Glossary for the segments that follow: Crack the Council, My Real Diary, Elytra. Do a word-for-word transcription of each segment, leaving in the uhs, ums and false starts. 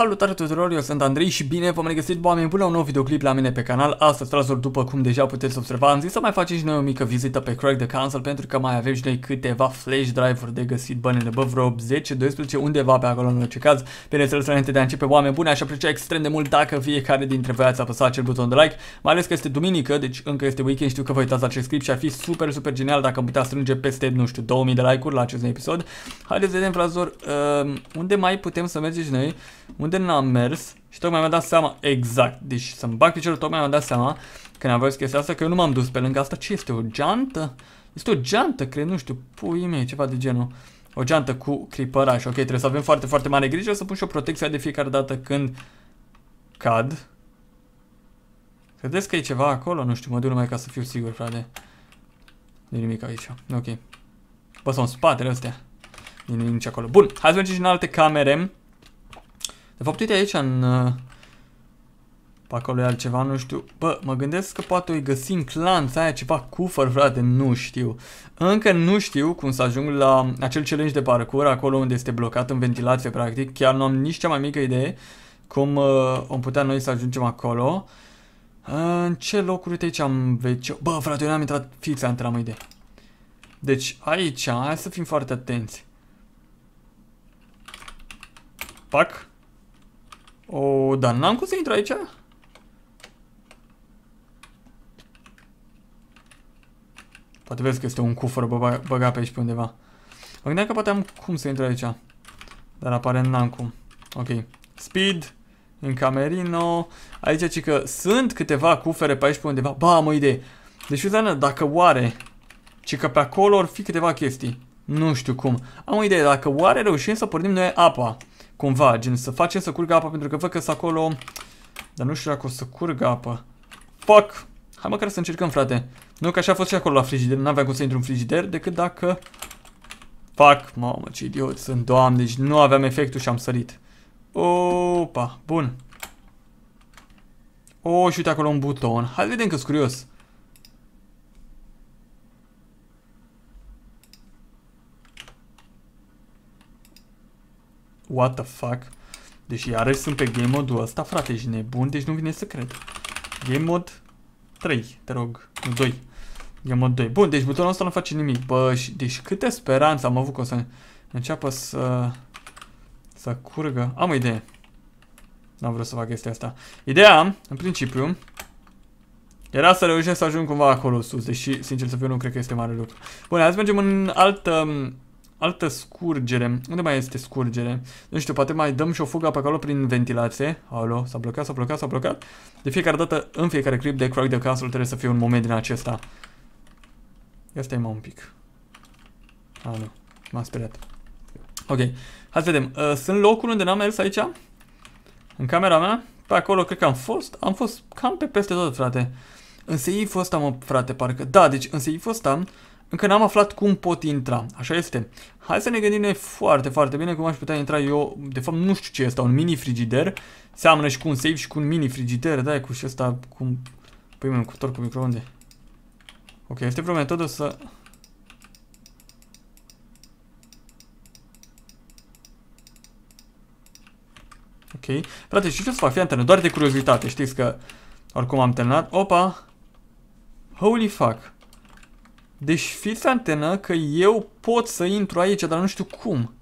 Salutare tuturor, eu sunt Andrei și bine v-am regăsit, oameni buni, la un nou videoclip la mine pe canal. Astăzi, fraților, după cum deja puteți observa, am zis să mai facem și noi o mică vizită pe Crack the Council, pentru că mai avem și noi câteva flash drive-uri de găsit, bănele, bă, vreo zece, doisprezece, undeva pe acolo, în orice caz. Bineînțeles, înainte de a începe, oameni buni, aș aprecia extrem de mult dacă fiecare dintre voi ați apăsat acel buton de like, mai ales că este duminică, deci încă este weekend, știu că vă uitați acest clip și ar fi super, super genial dacă am putea strânge peste, nu știu, două mii de like-uri la acest episod. Haideți să vedem, fraților, uh, unde mai putem să mergem și noi. Unde n-am mers și tocmai mi-am dat seama, exact, deci să-mi bag piciorul, tocmai mi-am dat seama că n-am văzut chestia asta, că eu nu m-am dus pe lângă asta. Ce este, o geantă? Este o geantă, cred, nu știu, pui mei, ceva de genul. O geantă cu cripăraș, ok, trebuie să avem foarte, foarte mare grijă, să pun și o protecție de fiecare dată când cad. Credeți că e ceva acolo? Nu știu, mă duc numai ca să fiu sigur, frate. Nu-i nimic aici, ok. Bă, sunt spatele astea. Nu-i nimic acolo. Bun, hai să mergem și în alte camere. De fapt, uite aici, în... Pe acolo e altceva, nu știu. Bă, mă gândesc că poate o-i găsim clanța aia, ceva cufăr, frate, nu știu. Încă nu știu cum să ajung la acel challenge de parcurs, acolo unde este blocat în ventilație, practic. Chiar nu am nici cea mai mică idee cum uh, om putea noi să ajungem acolo. Uh, în ce locuri, uite aici am veci... Bă, frate, eu n-am intrat fix, am intrat, mă, idee. Deci, aici, hai să fim foarte atenți. Pac. O, oh, dar n-am cum să intru aici? Poate vezi că este un cufăr băgat pe aici pe undeva. Mă gândeam că poate am cum să intru aici. Dar aparent n-am cum. Ok. Speed. În camerino. Aici ci că sunt câteva cufere pe aici pe undeva. Ba, am o idee. Deci, Uzana, dacă oare, ci că pe acolo ar fi câteva chestii. Nu știu cum. Am o idee. Dacă oare reușim să pornim noi apa. Cumva, gen să facem să curgă apa, pentru că văd că sunt acolo. Dar nu știu dacă o să curgă apă. Fuck! Hai măcar să încercăm, frate. Nu că așa a fost și acolo la frigider. N-aveam cum să intru în frigider decât dacă... Fuck! Mamă, ce idiot sunt, doamne. Deci nu aveam efectul și am sărit. Opa! Bun. O, și uite acolo un buton. Hai să vedem că-s curios. What the fuck? Deci iarăși sunt pe game mode-ul ăsta, frate, ești nebun, deci nu vine să cred. Game mode trei, te rog, nu, doi. Game mode doi. Bun, deci butonul ăsta nu face nimic. Bă, și, deci câte speranță am avut că o să înceapă să să curgă. Am o idee. N-am vrut să fac chestia asta. Ideea, în principiu, era să reușesc să ajung cumva acolo sus, deși, sincer să fiu, nu cred că este mare lucru. Bun, hai să mergem în altă... Altă scurgere. Unde mai este scurgere? Nu știu, poate mai dăm și o fugă pe acolo prin ventilație. Alo, s-a blocat, s-a blocat, s-a blocat. De fiecare dată, în fiecare clip de Crack the Council trebuie să fie un moment din acesta. Ia stai, mă, un pic. Alo, m-am speriat. Ok, hai să vedem. Sunt locuri unde n-am mers aici? În camera mea? Pe acolo cred că am fost. Am fost cam pe peste tot, frate. În seiful ăsta, mă, frate, parcă. Da, deci în seiful ăsta... Încă n-am aflat cum pot intra, așa este. Hai să ne gândim noi foarte, foarte bine cum aș putea intra eu. De fapt, nu știu ce este, un mini frigider. Seamănă și cu un safe și cu un mini frigider, da, cu și ăsta, cum... Păi, mă, cu torc cu microunde. Ok, este vreo metodă să... Ok, frate, știu ce să fac, fii antenă, doar de curiozitate, știți că... Oricum am terminat, opa! Holy fuck! Deci fiți antenă că eu pot să intru aici, dar nu știu cum.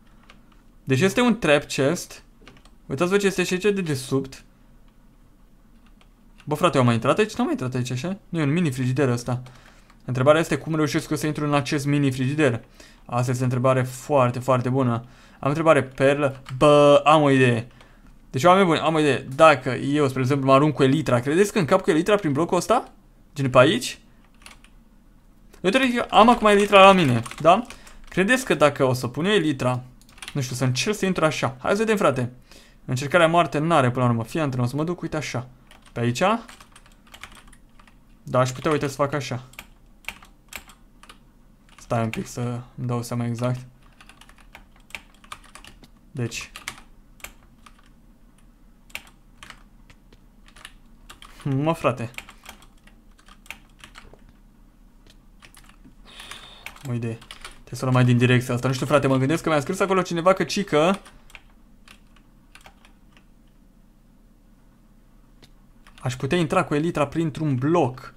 Deci este un trap chest. Uitați-vă ce este și aici de desubt. Bă, frate, eu am mai intrat aici? Nu am mai intrat aici, așa? Nu, e un mini frigider ăsta. Întrebarea este cum reușesc eu să intru în acest mini frigider. Asta este o întrebare foarte, foarte bună. Am întrebare perlă. Bă, am o idee. Deci, oameni buni, am o idee. Dacă eu, spre exemplu, mă arunc cu Elytra, credeți că încap cu Elytra prin blocul ăsta? Gen pe aici? Eu trebuie că am acum Elytra la mine, da? Credeți că dacă o să pun eu Elytra, nu știu, să încerc să intru așa. Hai să vedem, frate. Încercarea moarte n-are până la urmă. Fii antrenor, o să mă duc, uite așa. Pe aici. Da, aș putea, uite, să fac așa. Stai un pic să îmi dau seama exact. Deci. Mă, frate. O idee. Trebuie să o luăm mai din direcția asta. Nu știu, frate, mă gândesc că mi-a scris acolo cineva că cică Aș putea intra cu Elytra printr-un bloc.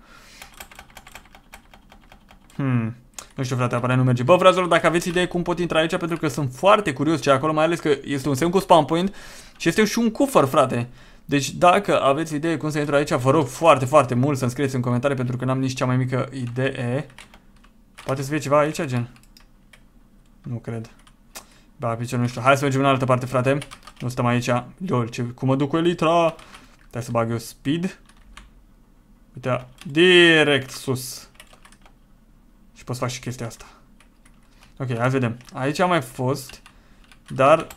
Hmm. Nu știu, frate, apare nu merge. Bă, fraților, dacă aveți idee cum pot intra aici, pentru că sunt foarte curios ce e acolo, mai ales că este un semn cu spawn point și este și un cufăr, frate. Deci dacă aveți idee cum să intru aici, vă rog foarte, foarte mult să-mi scrieți în comentarii, pentru că n-am nici cea mai mică idee. Poate să fie ceva aici, gen? Nu cred. Ba, picior, nu știu. Hai să mergem în altă parte, frate. Nu stăm aici. Lol, ce... cum mă duc cu Elytra? Trebuie să bag eu speed. Uite, direct sus. Și pot să fac și chestia asta. Ok, hai vedem. Aici am mai fost, dar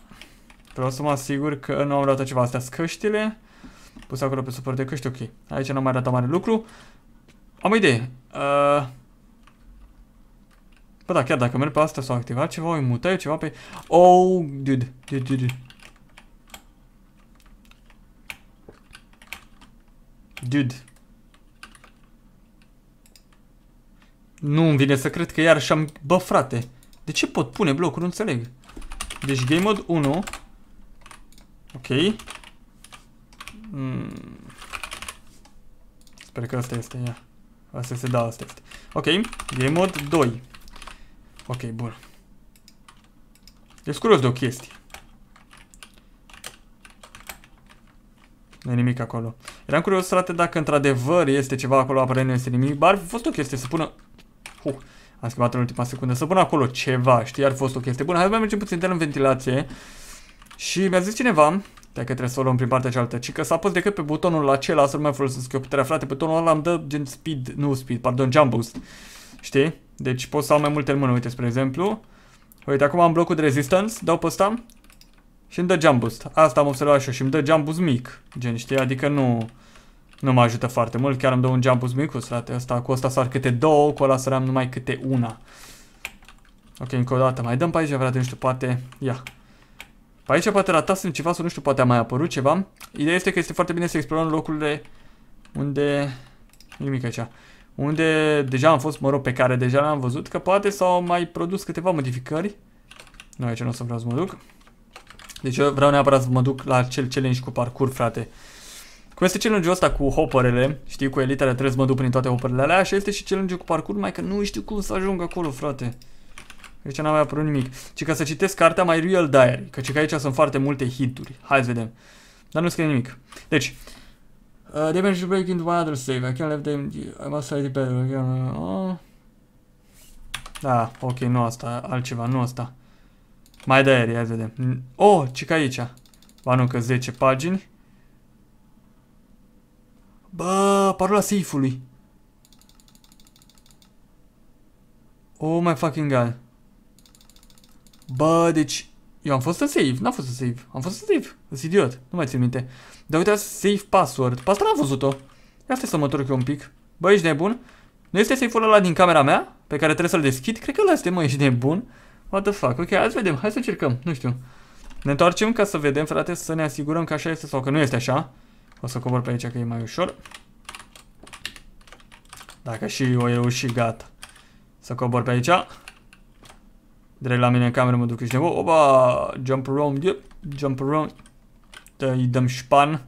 vreau să mă asigur că nu am ratat ceva. Astea sunt căștile. Pus acolo pe suport de căști, ok. Aici n-am mai ratat mare lucru. Am o idee. Uh... Bă, da, chiar dacă merg pe asta s-au activat ceva, îi mută eu ceva pe... Oh, dude, dude, dude, dude. Dude. Nu-mi vine să cred că iar și-am... Bă, frate, de ce pot pune blocuri? Nu înțeleg. Deci game mode unu. Ok. Mm. Sper că asta este ea. Asta este, da, asta este. Ok, game mode doi. Ok, bun. Ești curios de o chestie. Nu e nimic acolo. Eram curios, frate, dacă într-adevăr este ceva acolo, aparent nu este nimic. Dar ar fi fost o chestie să pună... Uh, am schimbat în ultima secundă. Să pună acolo ceva, știi? Ar fi fost o chestie. Bun, hai să mai mergem puțin de în ventilație. Și mi-a zis cineva, dacă trebuie să o luăm prin partea cealaltă, ci că s-a pus decât pe butonul acela, să nu mai folosesc eu puterea, frate. Butonul ăla îmi dă gen speed, nu speed, pardon, jump boost. Știi? Deci pot să am mai multe în mână. Uite, spre exemplu. Uite, acum am blocul de resistance. Dau pe ăsta și îmi dă jump boost. Asta am observat și eu. Și îmi dă jump boost mic. Gen, știi? Adică nu... Nu mă ajută foarte mult. Chiar îmi dă un jump boost mic. Frate, asta, cu ăsta sar câte două. Cu ăla săream numai câte una. Ok, încă o dată. Mai dăm pe aici, frate. Nu știu, poate... Ia. Pe aici poate ratasem ceva sau nu știu. Poate a mai apărut ceva. Ideea este că este foarte bine să explorăm locurile unde... Nimic aici. Unde deja am fost, mă rog, pe care deja l-am văzut, că poate s-au mai produs câteva modificări. Nu, aici nu o să vreau să mă duc. Deci eu vreau neapărat să mă duc la acel challenge cu parcurs, frate. Cum este challenge-ul ăsta cu hoperele, știi, cu elitele, trebuie să mă duc prin toate hoperele alea. Așa este și challenge-ul cu parcurs, mai că nu știu cum să ajung acolo, frate. Deci n-am mai apărut nimic. Ci ca să citesc cartea My Real Diary, că ci că aici sunt foarte multe hituri. Hai să vedem. Dar nu scrie nimic. Deci... Uh, they managed to break into my other save. I can't let them. I must hide it better. Oh. Da, ok, nu asta, altceva, nu asta. Mai da, hai să vedem. Oh, ce ca aici. Ba nu, că zece pagini. Bă, parola safe-ului. Oh my fucking god. Bă, deci... Eu am fost în save, n-am fost în save. Am fost în save, sunt idiot, nu mai țin minte. Dar uite, save password, pe asta n-am văzut-o. Ia să mă întorc eu un pic. Bă, ești nebun? Nu este save-ul ăla din camera mea? Pe care trebuie să-l deschid? Cred că ăla este, mă, ești nebun. What the fuck, ok, hai să vedem, hai să încercăm, nu știu. Ne întoarcem ca să vedem, frate, să ne asigurăm că așa este sau că nu este așa. O să cobor pe aici că e mai ușor. Dacă și eu reușit, gata. Să cobor pe aici. Direct la mine în cameră, mă duc și nevo. Opa, jump around, yep, jump around. Îi dăm șpan.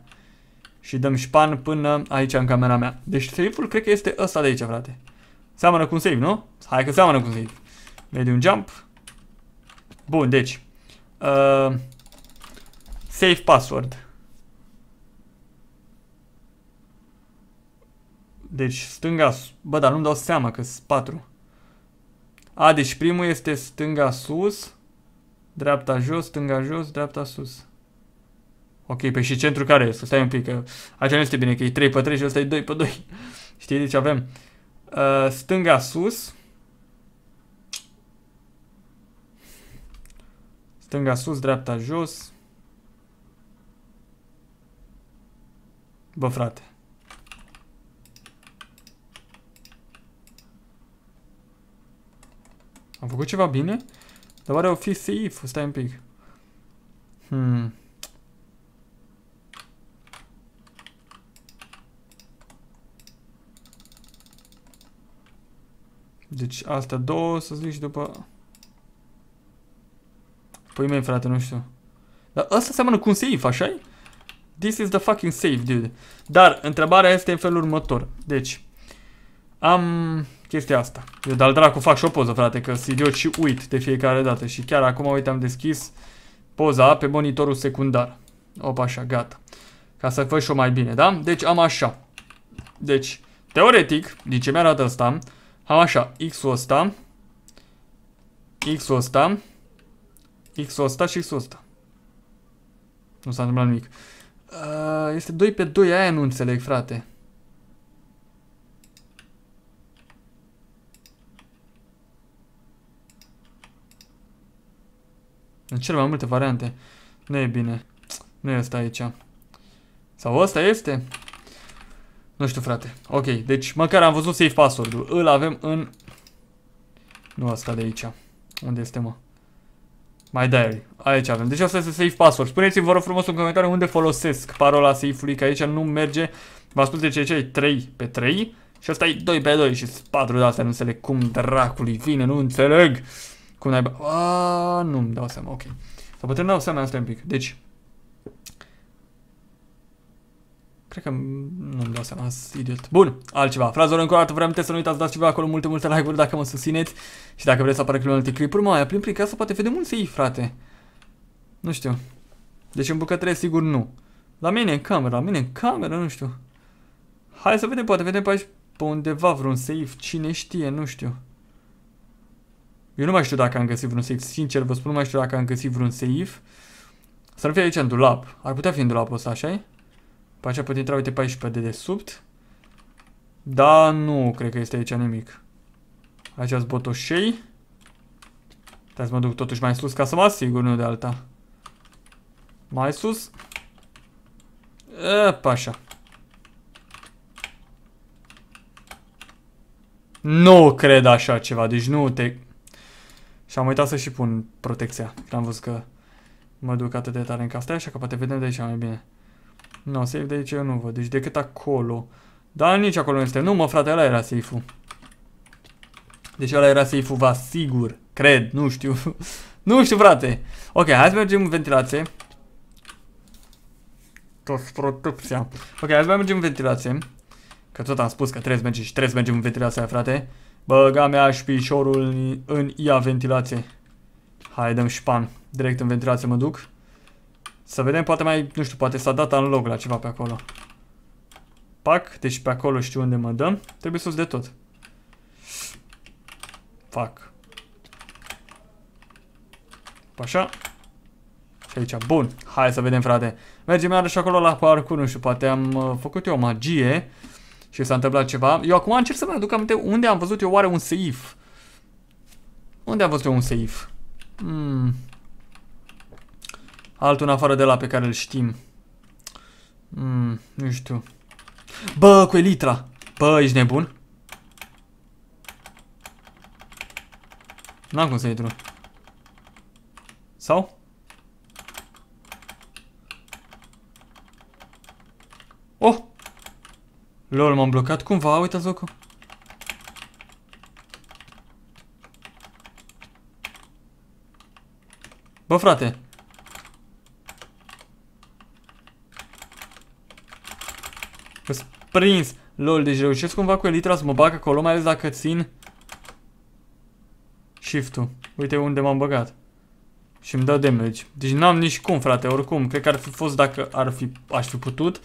Și dăm șpan până aici în camera mea. Deci save-ul cred că este ăsta de aici, frate. Seamănă cu un save, nu? Hai că seamănă cu un save. Vede un jump. Bun, deci uh, save password. Deci stânga. Bă, dar nu-mi dau seama că sunt patru. A, deci primul este stânga sus, dreapta jos, stânga jos, dreapta sus. Ok, pe și centru care este? Stai un pic, că aici nu este bine, că e trei pe trei și ăsta e doi pe doi. Știi, deci avem uh, stânga sus. Stânga sus, dreapta jos. Bă, frate. Am făcut ceva bine? Dar oare o fi safe? Stai un pic. Hmm. Deci astea două, să zic, și după... Păi mei, frate, nu știu. Dar ăsta seamănă cu un safe, așa-i? This is the fucking safe, dude. Dar întrebarea este în felul următor. Deci, am chestia asta. Eu de-al dracu fac și o poză, frate, că sunt idiot și uit de fiecare dată. Și chiar acum, uite, am deschis poza pe monitorul secundar. Opa, așa, gata. Ca să fac și-o mai bine, da? Deci am așa. Deci, teoretic, din ce mi-arată asta, am așa, X-ul ăsta, X-ul ăsta, X-ul ăsta și X-ul ăsta. Nu s-a întâmplat nimic. Este doi pe doi, aia nu înțeleg, frate. În cele mai multe variante. Nu e bine. Nu e ăsta aici. Sau ăsta este? Nu știu, frate. Ok, deci măcar am văzut save password-ul. Îl avem în... Nu ăsta de aici. Unde este, mă? My Diary. Aici avem. Deci asta este safe password. Spuneți-mi, vă rog frumos, în comentariu unde folosesc parola safe-ului, că aici nu merge. V-am spus de ce aici e trei pe trei și asta e doi pe doi și patru de astea. Nu înțeleg cum dracului vine, nu înțeleg. Cum naiba... Aaaa, nu-mi dau seama, ok. Sau poate nu dau seama, asta un pic. Deci... Cred că nu-mi dau seama, azi, idiot. Bun, altceva. Frazor, încă o dată, vă reamintesc să nu uitați, dați ceva acolo, multe, multe like-uri dacă mă susțineți. Și dacă vreți să apară clipul în alte clipuri, mă, aia plin prin casă, poate vede mult să iei, frate. Nu știu. Deci în bucătărie, sigur, nu. La mine în cameră, la mine în cameră, nu știu. Hai să vedem, poate vedem pe aici, pe undeva vreun safe, cine știe, nu știu. Eu nu mai știu dacă am găsit vreun safe, sincer, vă spun, nu mai știu dacă am găsit vreun safe. Să nu fie aici în dulap. Ar putea fi în dulapul ăsta, așa-i? Pe aceea pot intra, uite, paisprezece de desubt. Da, nu cred că este aici nimic. Aici sunt botoșei. Trebuie să mă duc totuși mai sus ca să mă asigur, nu de alta. Mai sus. Epa, așa. Nu cred așa ceva, deci nu te... Și am uitat să și pun protecția. Că am văzut că mă duc atât de tare în castea, așa că poate vedem de aici mai bine. Nu, safe de aici eu nu văd, deci decât acolo. Dar nici acolo nu este. Nu, mă, frate, ăla era safe-ul. Deci ăla era safe-ul, vă asigur. Cred, nu știu. Nu știu, frate. Ok, hai să mergem în ventilație. Toți protecția. Ok, hai să mergem în ventilație. Că tot am spus că trebuie să mergem și trebuie să mergem în ventilația, frate. Băga mea și pișorul în ea ventilație. Hai, dăm șpan. Direct în ventilație mă duc. Să vedem, poate mai, nu știu, poate s-a dat în loc la ceva pe acolo. Pac, deci pe acolo știu unde mă dăm. Trebuie sus de tot. Fac. Așa. Și aici, bun. Hai să vedem, frate. Mergem iarăși acolo la parcurs, nu știu, poate am uh, făcut eu o magie și s-a întâmplat ceva. Eu acum încerc să mă aduc aminte unde am văzut eu oare un seif. Unde am văzut eu un seif? Hmm... Altul în afară de la pe care îl știm. Mm, nu știu. Bă, cu Elytra. Bă, ești nebun? N-am cum să intru. Sau? Oh! Lol, m-am blocat cumva, uitați locul. Bă, frate. Prins. Lol, deci reușesc cumva cu Elytra să mă bag acolo, mai ales dacă țin Shift-ul. Uite unde m-am băgat. Și îmi dă damage. Deci n-am nici cum, frate, oricum. Cred că ar fi fost, dacă ar fi, aș fi putut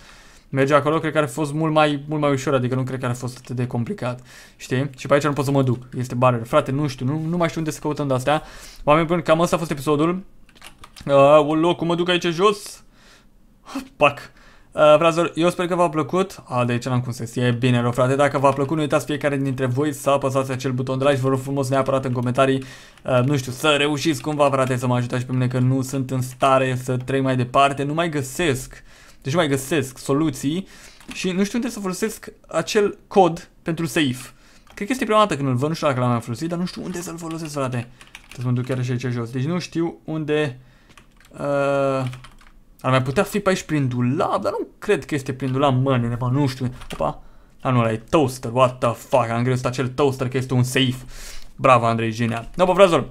merge acolo, cred că ar fi fost mult mai, mult mai ușor. Adică nu cred că ar fi fost atât de complicat. Știi? Și pe aici nu pot să mă duc. Este barrier. Frate, nu știu, nu, nu mai știu unde să căutăm de astea. Oameni buni, cam asta a fost episodul. Aoleo, cum mă duc aici jos? Pac. Uh, Frazor, eu sper că v-a plăcut. A, de aici n-am cum să e bine, rău, frate. Dacă v-a plăcut, nu uitați fiecare dintre voi să apăsați acel buton de like și vă rog frumos neapărat în comentarii, uh, nu știu, să reușiți cumva, frate, să mă ajutați pe mine, că nu sunt în stare să trec mai departe. Nu mai găsesc, deci nu mai găsesc soluții și nu știu unde să folosesc acel cod pentru safe. Cred că este prima dată când îl văd, nu știu dacă l-am mai folosit, dar nu știu unde să-l folosesc, frate. Să mă duc chiar și aici jos, deci nu știu unde... Uh... Ar mai putea fi pe aici prin dulap, dar nu cred că este prin dulap, mă, nene, nu știu. Opa, dar nu, ăla e toaster, what the fuck, am greșit acel toaster că este un safe. Bravo, Andrei, genial. No, bă, Frazor,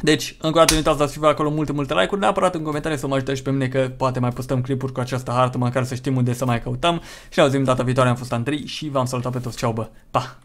Deci, încă o dată nu uitați să dați acolo multe, multe like-uri, neapărat în comentarii să mă ajutați și pe mine că poate mai postăm clipuri cu această hartă, măcar să știm unde să mai căutăm. Și ne auzim data viitoare, am fost Andrei și v-am salutat pe toți, ceau bă, pa!